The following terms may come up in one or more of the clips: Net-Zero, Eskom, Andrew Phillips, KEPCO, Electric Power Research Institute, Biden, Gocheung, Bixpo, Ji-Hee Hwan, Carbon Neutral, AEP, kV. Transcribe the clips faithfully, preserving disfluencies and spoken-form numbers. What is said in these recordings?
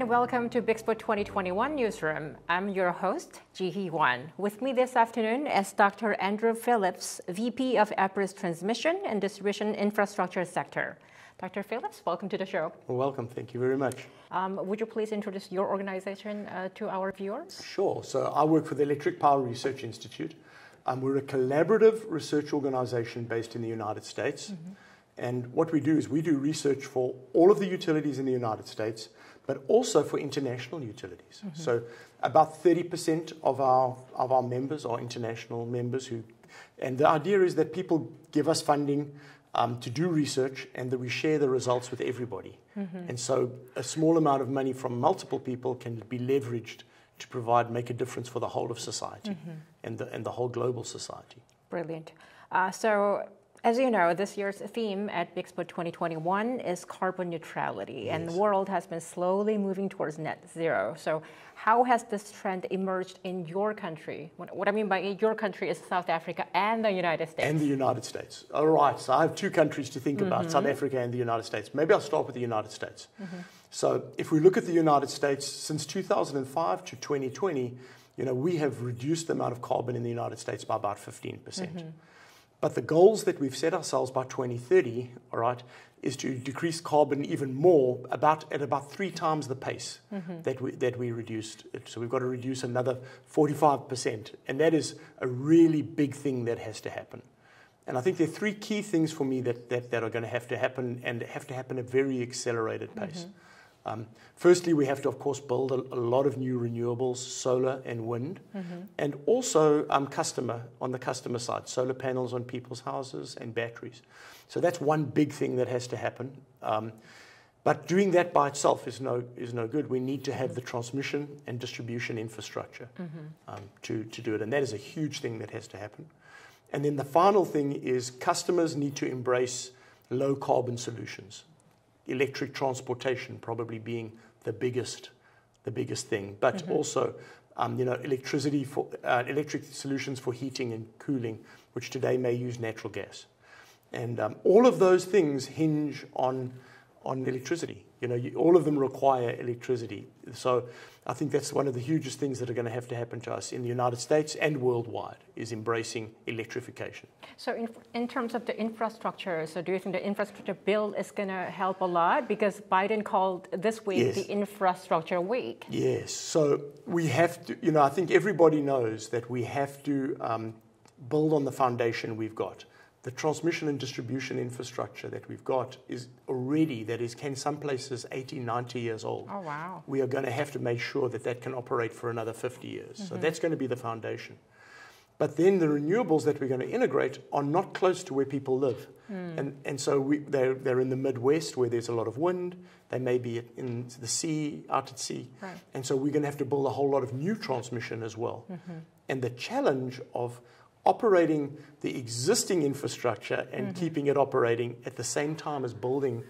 and welcome to Bixpo twenty twenty-one Newsroom. I'm your host, Ji-Hee Hwan. With me this afternoon is Doctor Andrew Phillips, V P of APRI's Transmission and Distribution Infrastructure Sector. Doctor Phillips, welcome to the show. Welcome, thank you very much. Um, would you please introduce your organization uh, to our viewers? Sure. So I work for the Electric Power Research Institute. Um, we're a collaborative research organization based in the United States. Mm-hmm. And what we do is we do research for all of the utilities in the United States, but also for international utilities. Mm-hmm. So about thirty percent of our, of our members are international members. who, And the idea is that people give us funding Um, to do research, and that we share the results with everybody. Mm-hmm. And so a small amount of money from multiple people can be leveraged to provide, make a difference for the whole of society, mm-hmm. and, the, and the whole global society. Brilliant. Uh, so as you know, this year's theme at Bixpo twenty twenty-one is carbon neutrality, yes. and the world has been slowly moving towards net-zero. So how has this trend emerged in your country? What I mean by your country is South Africa and the United States. And the United States. All right, so I have two countries to think mm-hmm. about, South Africa and the United States. Maybe I'll start with the United States. Mm-hmm. So if we look at the United States, since two thousand five to twenty twenty, you know, we have reduced the amount of carbon in the United States by about fifteen percent. Mm-hmm. But the goals that we've set ourselves by twenty thirty, all right, is to decrease carbon even more, about at about three times the pace mm-hmm. that we that we reduced. So we've got to reduce another forty-five percent, and that is a really big thing that has to happen. And I think there are three key things for me that that, that are going to have to happen, and have to happen at a very accelerated pace. Mm-hmm. Um, firstly, we have to, of course, build a, a lot of new renewables, solar and wind, mm-hmm. and also um, customer on the customer side, solar panels on people's houses and batteries. So that's one big thing that has to happen. Um, but doing that by itself is no is no good. We need to have the transmission and distribution infrastructure mm-hmm. um, to to do it, and that is a huge thing that has to happen. And then the final thing is customers need to embrace low carbon solutions. Electric transportation probably being the biggest, the biggest thing, but mm-hmm. also, um, you know, electricity for uh, electric solutions for heating and cooling, which today may use natural gas, and um, all of those things hinge on, on electricity. You know, you, all of them require electricity. So, I think that's one of the hugest things that are going to have to happen to us in the United States and worldwide is embracing electrification. So, in, in terms of the infrastructure, so do you think the infrastructure bill is going to help a lot? Because Biden called this week yes. the infrastructure week. Yes. So we have to. You know, I think everybody knows that we have to um, build on the foundation we've got. The transmission and distribution infrastructure that we've got is already, that is, can some places eighty, ninety years old. Oh, wow. We are going to have to make sure that that can operate for another fifty years. Mm-hmm. So that's going to be the foundation. But then the renewables that we're going to integrate are not close to where people live. Mm. And, and so we, they're, they're in the Midwest where there's a lot of wind. They may be in the sea, out at sea. Right. And so we're going to have to build a whole lot of new transmission as well. Mm-hmm. And the challenge of operating the existing infrastructure and mm-hmm. keeping it operating at the same time as building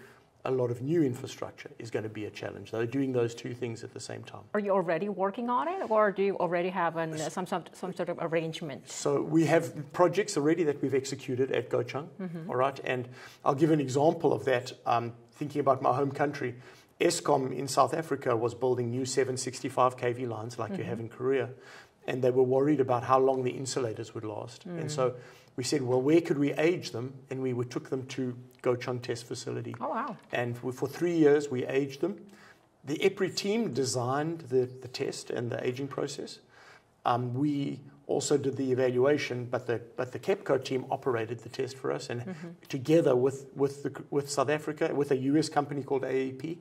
a lot of new infrastructure is going to be a challenge. They're doing those two things at the same time. Are you already working on it, or do you already have an, some, some, some sort of arrangement? So we have projects already that we've executed at Gocheung, mm-hmm. all right? And I'll give an example of that, um, thinking about my home country. Eskom in South Africa was building new seven sixty-five k V lines like mm-hmm. you have in Korea. And they were worried about how long the insulators would last. Mm. And so we said, well, where could we age them? And we took them to Gocheung Test Facility. Oh, wow. And for three years, we aged them. The EPRI team designed the, the test and the aging process. Um, we also did the evaluation, but the, but the KEPCO team operated the test for us. And mm-hmm. together with, with, the, with South Africa, with a U S company called A E P,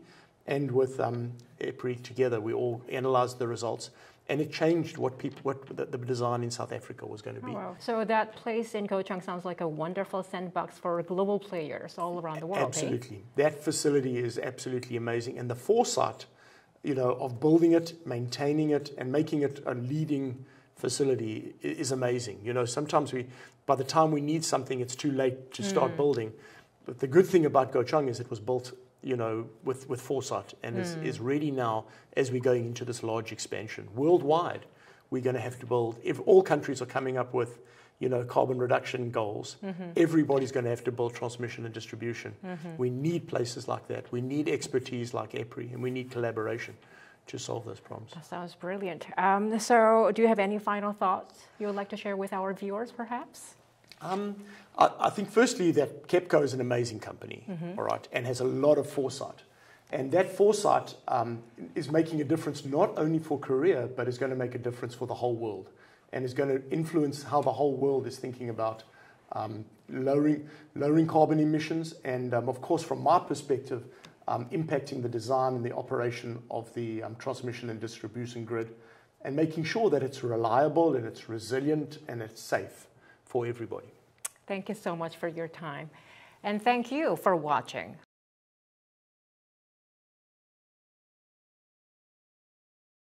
and with um, EPRI together, we all analyzed the results. And it changed what people, what the, the design in South Africa was going to be. Oh, wow. So that place in Gocheung sounds like a wonderful sandbox for global players all around the world. Absolutely, eh? That facility is absolutely amazing, and the foresight, you know, of building it, maintaining it, and making it a leading facility is amazing. You know, sometimes we, by the time we need something, it's too late to start mm. building. But the good thing about Gocheung is it was built, you know, with, with foresight, and mm. is, is ready now as we're going into this large expansion. Worldwide, we're going to have to build, if all countries are coming up with, you know, carbon reduction goals, mm-hmm. everybody's going to have to build transmission and distribution. Mm-hmm. We need places like that. We need expertise like E P R I, and we need collaboration to solve those problems. That sounds brilliant. Um, so do you have any final thoughts you would like to share with our viewers, perhaps? Um, I, I think, firstly, that KEPCO is an amazing company, mm-hmm. all right, and has a lot of foresight. And that foresight um, is making a difference not only for Korea, but is going to make a difference for the whole world, and is going to influence how the whole world is thinking about um, lowering, lowering carbon emissions and, um, of course, from my perspective, um, impacting the design and the operation of the um, transmission and distribution grid, and making sure that it's reliable and it's resilient and it's safe for everybody. Thank you so much for your time. And thank you for watching.